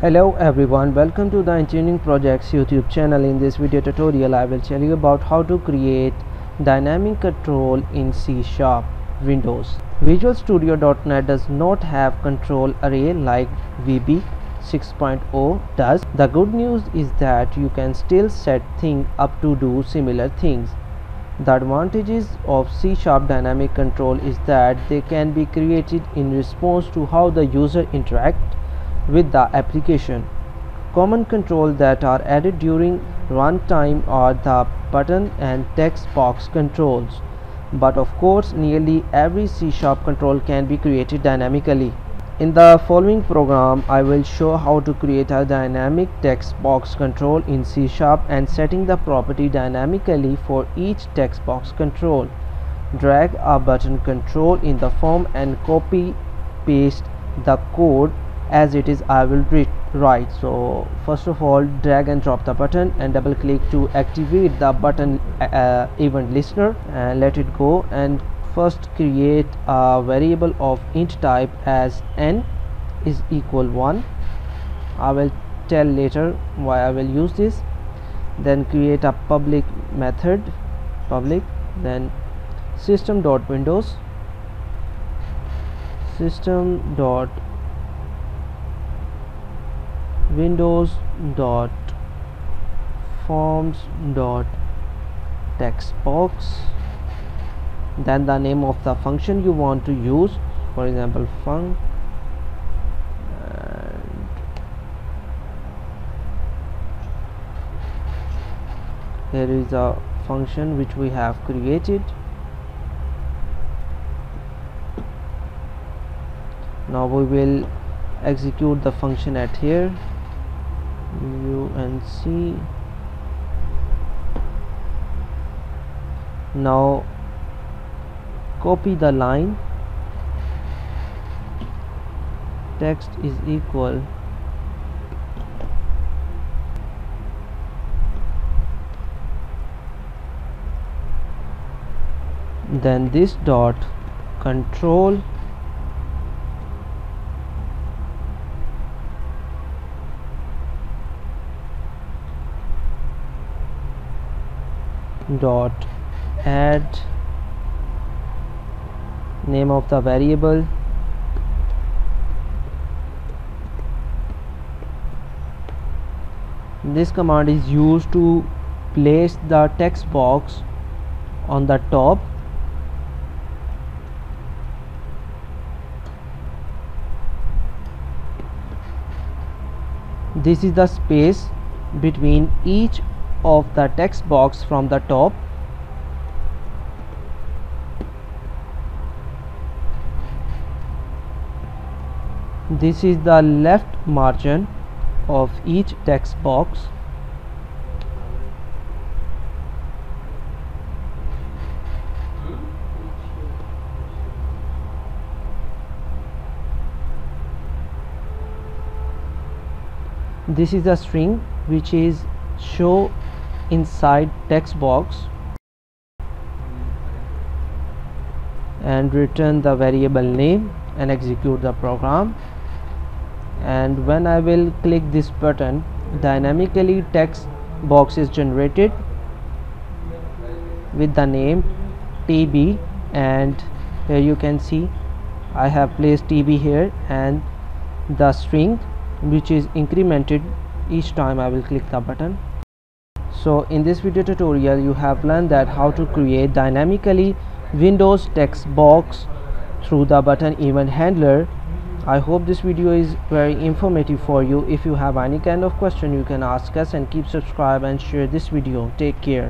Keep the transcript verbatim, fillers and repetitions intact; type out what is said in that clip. Hello everyone, welcome to the Engineering Projects YouTube channel. In this video tutorial I will tell you about how to create dynamic control in C sharp Windows. Visual Studio dot net does not have control array like V B six point oh does. The good news is that you can still set things up to do similar things. The advantages of C sharp dynamic control is that they can be created in response to how the user interacts with the application. Common controls that are added during runtime are the button and text box controls, but of course nearly every C sharp control can be created dynamically. In the following program I will show how to create a dynamic text box control in C sharp and setting the property dynamically for each text box control. Drag a button control in the form and copy paste the code as it is. I will read right. So first of all, drag and drop the button and double click to activate the button uh, event listener and let it go. And first create a variable of int type as n is equal one. I will tell later why I will use this. Then create a public method, public, then system.windows system dot windows dot forms dot text box, then the name of the function you want to use, for example func, and here is a function which we have created. Now we will execute the function at here u and c. Now copy the line text is equal then this dot control dot add name of the variable . This command is used to place the text box on the top . This is the space between each of the text box from the top . This is the left margin of each text box . This is a string which is show inside text box and return the variable name and execute the program. And when I will click this button, dynamically text box is generated with the name T B, and here you can see I have placed T B here and the string which is incremented each time I will click the button. So in this video tutorial you have learned that how to create dynamically Windows text box through the button event handler. I hope this video is very informative for you. If you have any kind of question you can ask us, and keep subscribe and share this video. Take care.